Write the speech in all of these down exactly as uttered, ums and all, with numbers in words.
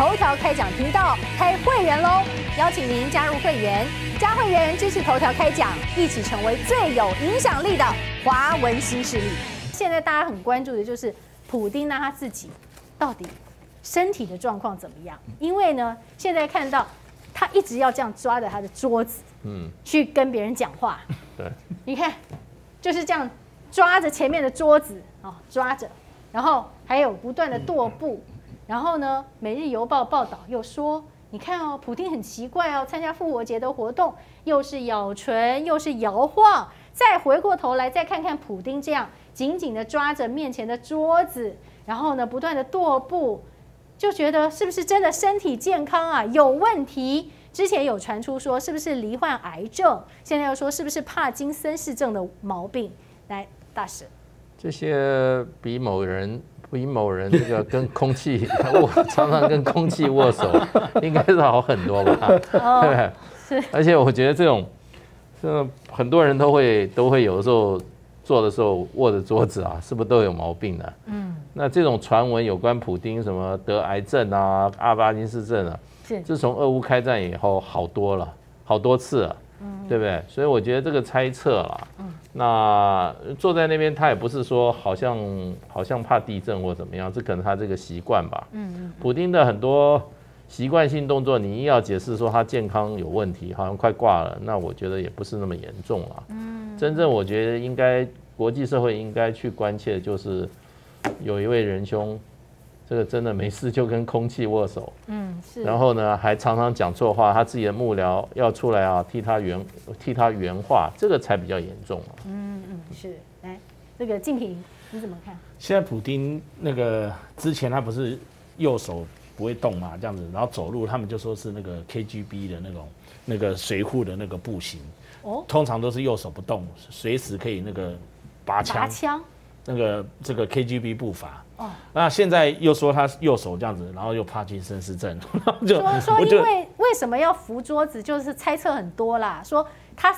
头条开讲频道开会员喽！邀请您加入会员，加会员支持头条开讲，一起成为最有影响力的华文新势力。现在大家很关注的就是普丁呢他自己到底身体的状况怎么样？因为呢，现在看到他一直要这样抓着他的桌子，嗯，去跟别人讲话。对，你看就是这样抓着前面的桌子啊，抓着，然后还有不断的跺步。 然后呢，《每日邮报》报道又说，你看哦，普丁很奇怪哦，参加复活节的活动，又是咬唇，又是摇晃。再回过头来，再看看普丁这样紧紧的抓着面前的桌子，然后呢，不断的跺步，就觉得是不是真的身体健康啊有问题？之前有传出说是不是罹患癌症，现在又说是不是帕金森氏症的毛病？来，大使，这些比某人。 比某人这个跟空气握常常跟空气握手，应该是好很多吧？对，是。而且我觉得这种，这很多人都会都会有的时候坐的时候握着桌子啊，是不是都有毛病的？嗯。那这种传闻有关普丁什么得癌症啊、阿巴金氏症啊，是自从俄乌开战以后好多了，好多次了，嗯，对不对？所以我觉得这个猜测啦。 那坐在那边，他也不是说好像好像怕地震或怎么样，这可能他这个习惯吧。嗯嗯。普丁的很多习惯性动作，你硬要解释说他健康有问题，好像快挂了，那我觉得也不是那么严重了。嗯。真正我觉得应该国际社会应该去关切的就是，有一位仁兄，这个真的没事就跟空气握手。嗯，是。然后呢，还常常讲错话，他自己的幕僚要出来啊，替他圆替他圆话，这个才比较严重啊。 是，来，这个静平你怎么看？现在普丁那个之前他不是右手不会动嘛，这样子，然后走路他们就说是那个 K G B 的那种那个随护的那个步行，哦，通常都是右手不动，随时可以那个拔枪，拔枪，那个这个 K G B 步伐。哦，那现在又说他右手这样子，然后又帕金森氏症，然后就说说因为为什么要扶桌子，就是猜测很多啦，说他。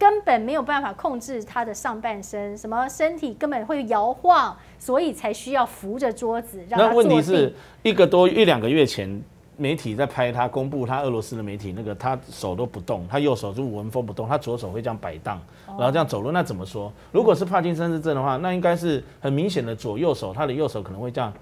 根本没有办法控制他的上半身，什么身体根本会摇晃，所以才需要扶着桌子让他坐定。那问题是一个多一两个月前，媒体在拍他，公布他俄罗斯的媒体，那个他手都不动，他右手就纹风不动，他左手会这样摆荡，然后这样走路。那怎么说？如果是帕金森氏症的话，那应该是很明显的左右手，他的右手可能会这样。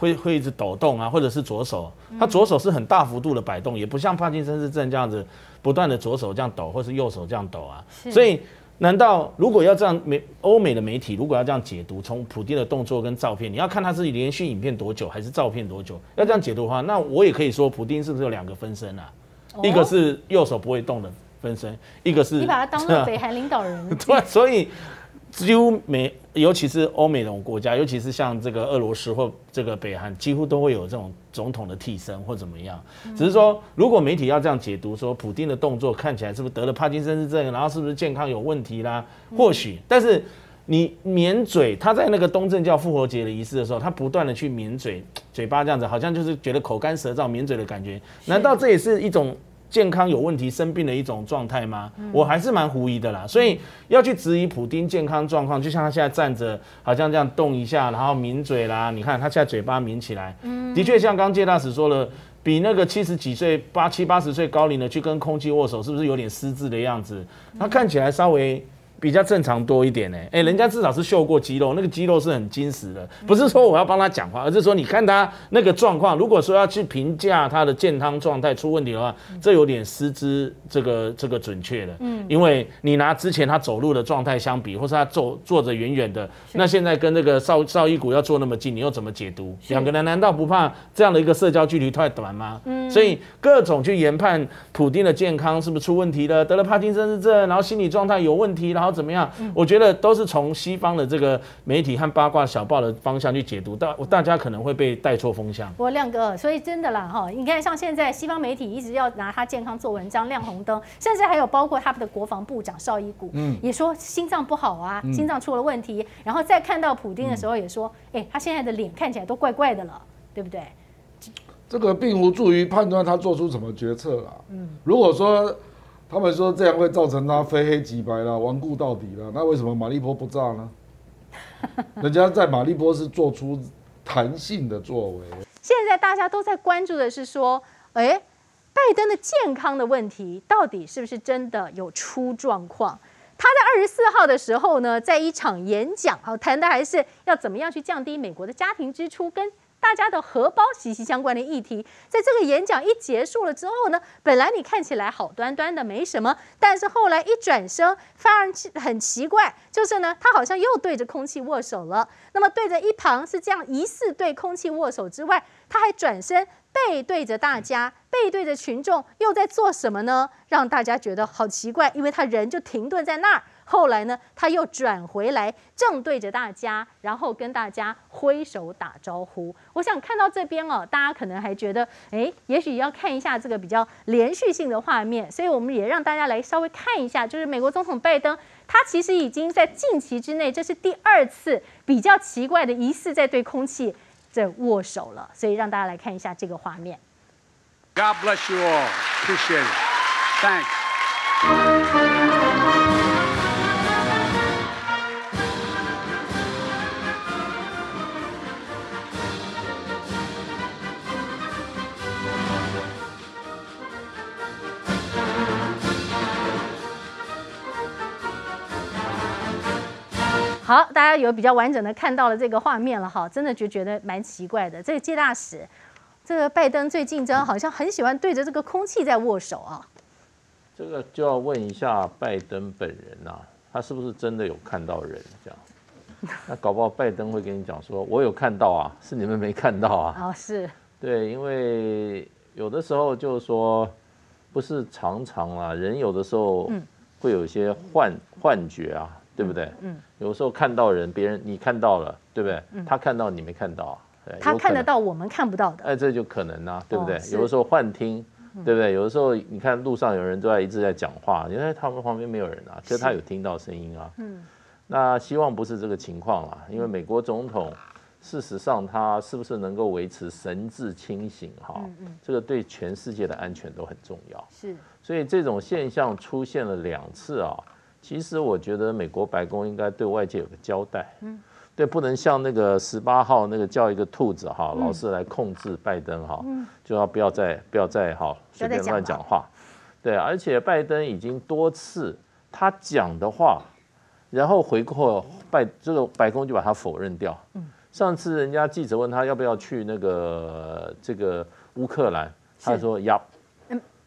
会会一直抖动啊，或者是左手，他左手是很大幅度的摆动，也不像帕金森氏症这样子不断的左手这样抖，或是右手这样抖啊。所以，难道如果要这样美欧美的媒体如果要这样解读，从普丁的动作跟照片，你要看他是连续影片多久，还是照片多久？要这样解读的话，那我也可以说，普丁是不是有两个分身啊？哦、一个是右手不会动的分身，一个是你把他当做北韩领导人。对，所以。 几乎美，尤其是欧美这种国家，尤其是像这个俄罗斯或这个北韩，几乎都会有这种总统的替身或怎么样。只是说，如果媒体要这样解读，说普丁的动作看起来是不是得了帕金森氏症，然后是不是健康有问题啦？或许，但是你抿嘴，他在那个东正教复活节的仪式的时候，他不断的去抿嘴，嘴巴这样子，好像就是觉得口干舌燥、抿嘴的感觉。难道这也是一种？ 健康有问题、生病的一种状态吗？我还是蛮狐疑的啦，所以要去质疑普丁健康状况，就像他现在站着，好像这样动一下，然后抿嘴啦。你看他现在嘴巴抿起来，的确像刚介大使说了，比那个七十几岁、八七八十岁高龄的去跟空气握手，是不是有点失智的样子？他看起来稍微。 比较正常多一点呢、欸，哎、欸，人家至少是秀过肌肉，那个肌肉是很坚实的，不是说我要帮他讲话，而是说你看他那个状况，如果说要去评价他的健康状态出问题的话，这有点失之这个这个准确了，嗯，因为你拿之前他走路的状态相比，或是他坐坐着远远的，那现在跟那个邵邵伊古要坐那么近，你又怎么解读？两个人难道不怕这样的一个社交距离太短吗？嗯，所以各种去研判普丁的健康是不是出问题了，得了帕金森氏症，然后心理状态有问题，然后。 怎么样？我觉得都是从西方的这个媒体和八卦小报的方向去解读，大大家可能会被带错风向。我亮哥，所以真的啦哈，你看像现在西方媒体一直要拿他健康做文章，亮红灯，甚至还有包括他们的国防部长绍伊古，嗯，也说心脏不好啊，心脏出了问题。然后再看到普丁的时候，也说，哎，他现在的脸看起来都怪怪的了，对不对？这个并无助于判断他做出什么决策啦。嗯，如果说。 他们说这样会造成他非黑即白啦，顽固到底啦。那为什么马立波不炸呢？人家在马立波是做出弹性的作为。现在大家都在关注的是说，哎，拜登的健康的问题到底是不是真的有出状况？他在二十四号的时候呢，在一场演讲，好谈的还是要怎么样去降低美国的家庭支出跟大家的荷包息息相关的议题。在这个演讲一结束了之后呢，本来你看起来好端端的没什么，但是后来一转身，反而很奇怪，就是呢，他好像又对着空气握手了。那么对着一旁是这样疑似对空气握手之外，他还转身背对着大家，背对着群众，又在做什么呢？让大家觉得好奇怪，因为他人就停顿在那儿。后来呢，他又转回来，正对着大家，然后跟大家挥手打招呼。我想看到这边哦，大家可能还觉得，哎，也许要看一下这个比较连续性的画面，所以我们也让大家来稍微看一下，就是美国总统拜登，他其实已经在近期之内，这是第二次比较奇怪的疑似在对空气在握手了，所以让大家来看一下这个画面。God bless you all. Appreciate it. Thanks.好，大家有比较完整的看到了这个画面了哈，真的就觉得蛮奇怪的。这个介大使，这个拜登最近真好像很喜欢对着这个空气在握手啊。这个就要问一下拜登本人呐、啊，他是不是真的有看到人这样？那搞不好拜登会跟你讲说，我有看到啊，是你们没看到啊。哦，是。对，因为有的时候就是说，不是常常啊，人有的时候会有一些幻幻觉啊。对不对？嗯，有时候看到人，别人你看到了，对不对？他看到你没看到，他看得到我们看不到的，哎，这就可能啊，对不对？有的时候幻听，对不对？有的时候你看路上有人都在一直在讲话，你看他们旁边没有人啊，其实他有听到声音啊。嗯，那希望不是这个情况啦，因为美国总统事实上他是不是能够维持神志清醒哈？这个对全世界的安全都很重要。是，所以这种现象出现了两次啊。其实我觉得美国白宫应该对外界有个交代，嗯，对，不能像那个十八号那个叫一个兔子哈，老是来控制拜登哈，就要不要再不要再哈随便乱讲话，对，而且拜登已经多次他讲的话，然后回过拜这个白宫就把他否认掉，上次人家记者问他要不要去那个这个乌克兰，他说呀，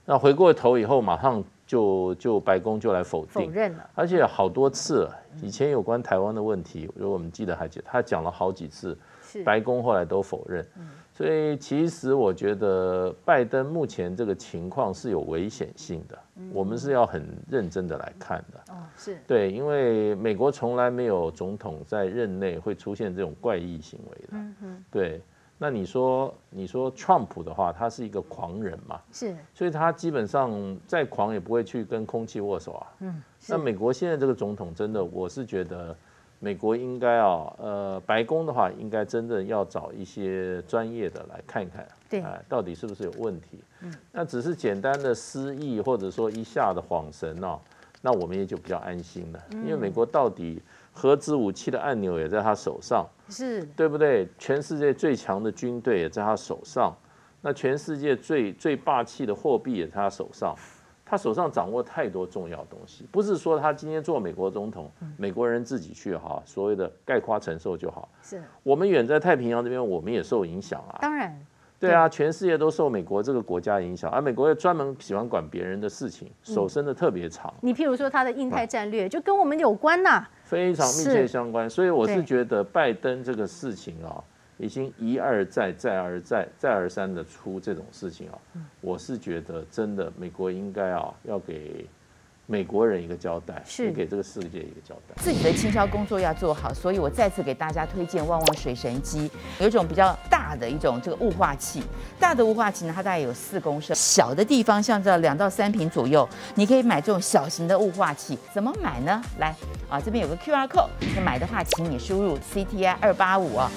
那回过头以后马上。就就白宫就来否定，否认了，而且好多次了。以前有关台湾的问题，如果我们记得还记得，他讲了好几次，白宫后来都否认。所以其实我觉得拜登目前这个情况是有危险性的，我们是要很认真的来看的。哦，是对，因为美国从来没有总统在任内会出现这种怪异行为的。嗯哼，对。那你说，你说川普的话，他是一个狂人嘛？是，所以他基本上再狂也不会去跟空气握手啊。嗯，那美国现在这个总统真的，我是觉得美国应该啊，呃，白宫的话应该真的要找一些专业的来看看，对，哎，到底是不是有问题？嗯，那只是简单的失忆或者说一下的恍神哦、啊，那我们也就比较安心了，因为美国到底。核子武器的按钮也在他手上，是对不对？全世界最强的军队也在他手上，那全世界最最霸气的货币也在他手上，他手上掌握太多重要东西。不是说他今天做美国总统，美国人自己去哈，所谓的概括承受就好。是我们远在太平洋这边，我们也受影响啊。当然，对啊，全世界都受美国这个国家影响，而、啊、美国又专门喜欢管别人的事情，手伸的特别长。你譬如说他的印太战略，就跟我们有关呐、啊。非常密切相关，所以我是觉得拜登这个事情啊，已经一而再、再而再、再而三的出这种事情啊，我是觉得真的美国应该啊，要给美国人一个交代，也给这个世界一个交代。自己的清消工作要做好，所以我再次给大家推荐旺旺水神机，有一种比较大的一种这个雾化器，大的雾化器呢，它大概有四公升，小的地方像这两到三瓶左右，你可以买这种小型的雾化器。怎么买呢？来啊，这边有个 Q R code， 买的话请你输入 C T I 二八五啊。